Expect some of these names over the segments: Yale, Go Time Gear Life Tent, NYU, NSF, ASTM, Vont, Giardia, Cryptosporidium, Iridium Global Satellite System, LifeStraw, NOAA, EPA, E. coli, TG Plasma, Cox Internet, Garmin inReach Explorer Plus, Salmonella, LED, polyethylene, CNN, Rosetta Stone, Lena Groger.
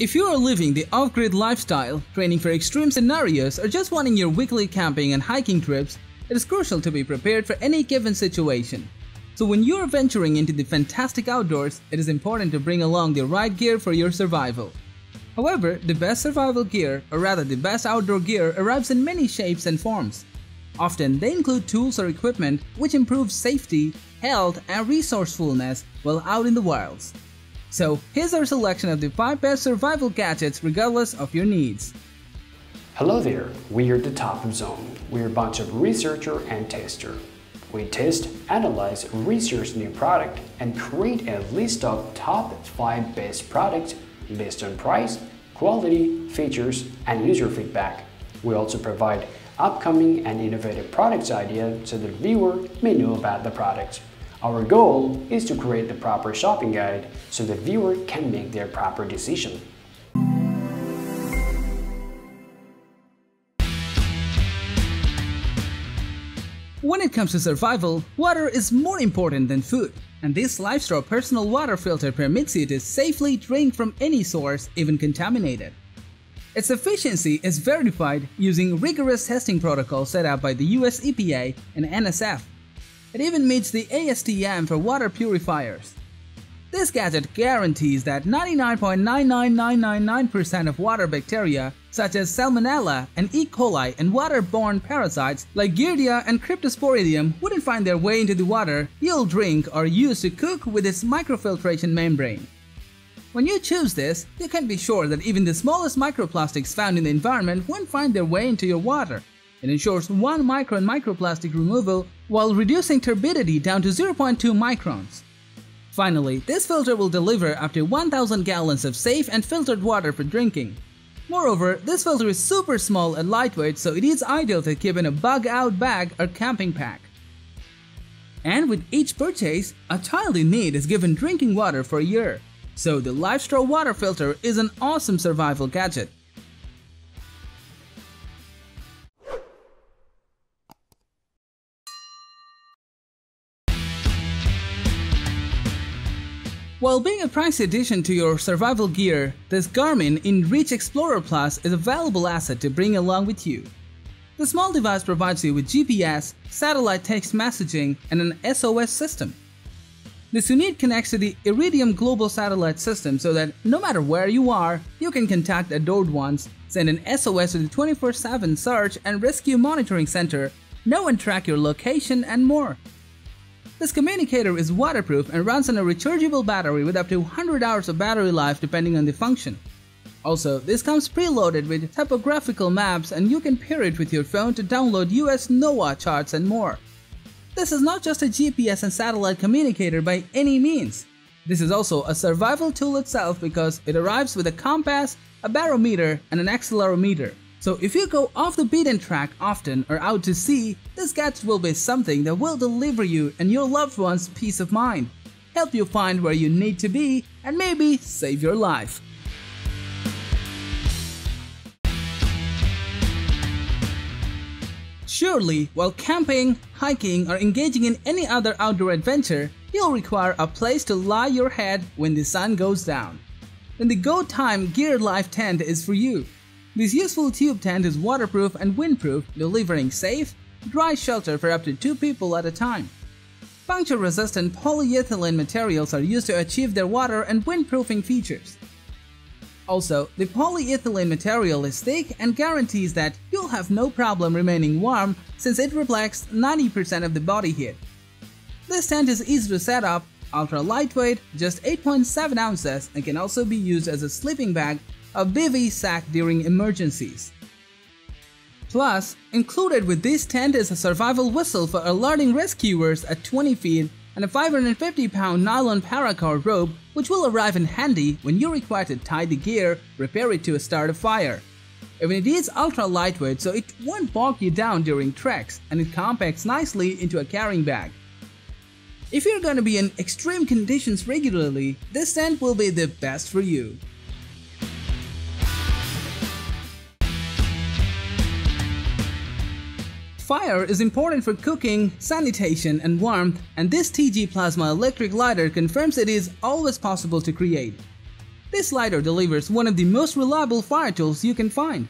If you are living the off-grid lifestyle, training for extreme scenarios, or just wanting your weekly camping and hiking trips, it is crucial to be prepared for any given situation. So when you are venturing into the fantastic outdoors, it is important to bring along the right gear for your survival. However, the best survival gear, or rather the best outdoor gear, arrives in many shapes and forms. Often they include tools or equipment which improve safety, health, and resourcefulness while out in the wilds. So, here's our selection of the 5 best survival gadgets regardless of your needs. Hello there, we are the Top Zone. We are a bunch of researcher and tester. We test, analyze, research new product, and create a list of top 5 best products based on price, quality, features, and user feedback. We also provide upcoming and innovative products ideas so the viewer may know about the products. Our goal is to create the proper shopping guide so the viewer can make their proper decision. When it comes to survival, water is more important than food, and this LifeStraw personal water filter permits you to safely drink from any source, even contaminated. Its efficiency is verified using rigorous testing protocols set up by the US EPA and NSF. It even meets the ASTM for water purifiers. This gadget guarantees that 99.99999% of water bacteria such as Salmonella and E. coli and waterborne parasites like Giardia and Cryptosporidium wouldn't find their way into the water you'll drink or use to cook with its microfiltration membrane. When you choose this, you can be sure that even the smallest microplastics found in the environment won't find their way into your water. It ensures 1 micron microplastic removal while reducing turbidity down to 0.2 microns. Finally, this filter will deliver up to 1,000 gallons of safe and filtered water for drinking. Moreover, this filter is super small and lightweight, so it is ideal to keep in a bug-out bag or camping pack. And with each purchase, a child in need is given drinking water for a year. So the LifeStraw water filter is an awesome survival gadget. While being a pricey addition to your survival gear, this Garmin inReach Explorer Plus is a valuable asset to bring along with you. The small device provides you with GPS, satellite text messaging, and an SOS system. This unit connects to the Iridium Global Satellite System so that no matter where you are, you can contact adored ones, send an SOS to the 24/7 Search and Rescue Monitoring Center, know and track your location, and more. This communicator is waterproof and runs on a rechargeable battery with up to 100 hours of battery life depending on the function. Also, this comes preloaded with topographical maps and you can pair it with your phone to download US NOAA charts and more. This is not just a GPS and satellite communicator by any means. This is also a survival tool itself because it arrives with a compass, a barometer, and an accelerometer. So if you go off the beaten track often or out to sea, this gadget will be something that will deliver you and your loved ones peace of mind, help you find where you need to be, and maybe save your life. Surely, while camping, hiking, or engaging in any other outdoor adventure, you'll require a place to lie your head when the sun goes down. Then the Go Time Gear Life Tent is for you. This useful tube tent is waterproof and windproof, delivering safe, dry shelter for up to 2 people at a time. Puncture-resistant polyethylene materials are used to achieve their water and windproofing features. Also, the polyethylene material is thick and guarantees that you'll have no problem remaining warm since it reflects 90% of the body heat. This tent is easy to set up, ultra-lightweight, just 8.7 ounces, and can also be used as a sleeping bag, a bivy sack during emergencies. Plus, included with this tent is a survival whistle for alerting rescuers at 20 feet and a 550-pound nylon paracord rope which will arrive in handy when you require to tie the gear, repair it to start a fire. Even it is ultra-lightweight so it won't bog you down during treks and it compacts nicely into a carrying bag. If you're going to be in extreme conditions regularly, this tent will be the best for you. Fire is important for cooking, sanitation, and warmth, and this TG Plasma electric lighter confirms it is always possible to create. This lighter delivers one of the most reliable fire tools you can find.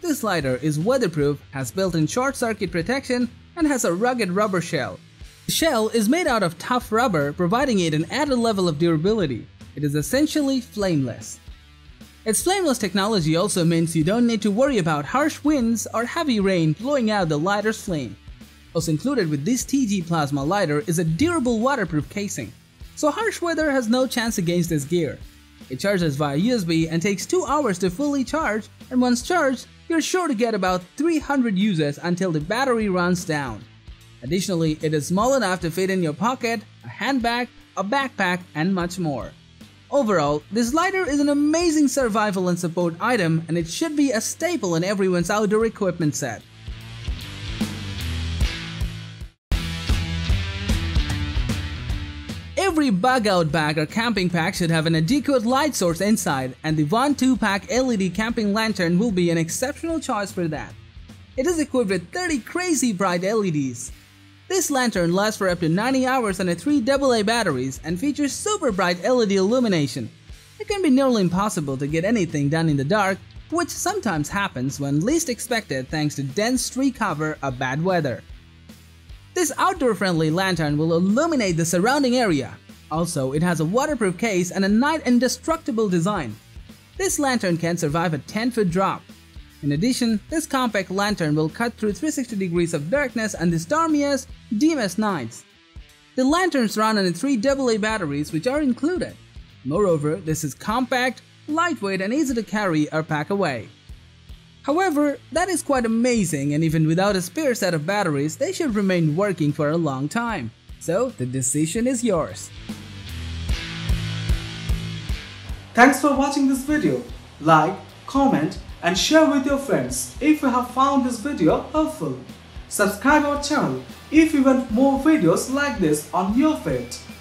This lighter is weatherproof, has built-in short-circuit protection, and has a rugged rubber shell. The shell is made out of tough rubber, providing it an added level of durability. It is essentially flameless. Its flameless technology also means you don't need to worry about harsh winds or heavy rain blowing out the lighter's flame. Also included with this TG Plasma lighter is a durable waterproof casing, so harsh weather has no chance against this gear. It charges via USB and takes 2 hours to fully charge, and once charged, you're sure to get about 300 uses until the battery runs down. Additionally, it is small enough to fit in your pocket, a handbag, a backpack, and much more. Overall, this lighter is an amazing survival and support item, and it should be a staple in everyone's outdoor equipment set. Every bug-out bag or camping pack should have an adequate light source inside, and the Vont 2-pack LED camping lantern will be an exceptional choice for that. It is equipped with 30 crazy bright LEDs. This lantern lasts for up to 90 hours on a 3 AA batteries and features super bright LED illumination. It can be nearly impossible to get anything done in the dark, which sometimes happens when least expected thanks to dense tree cover or bad weather. This outdoor-friendly lantern will illuminate the surrounding area. Also, it has a waterproof case and a night-indestructible design. This lantern can survive a 10-foot drop. In addition, this compact lantern will cut through 360 degrees of darkness and the stormiest, dimmest nights. The lanterns run on 3 AA batteries which are included. Moreover, this is compact, lightweight and easy to carry or pack away. However, that is quite amazing, and even without a spare set of batteries, they should remain working for a long time. So, the decision is yours. Thanks for watching this video. Like, comment and share with your friends if you have found this video helpful. Subscribe our channel if you want more videos like this on your feed.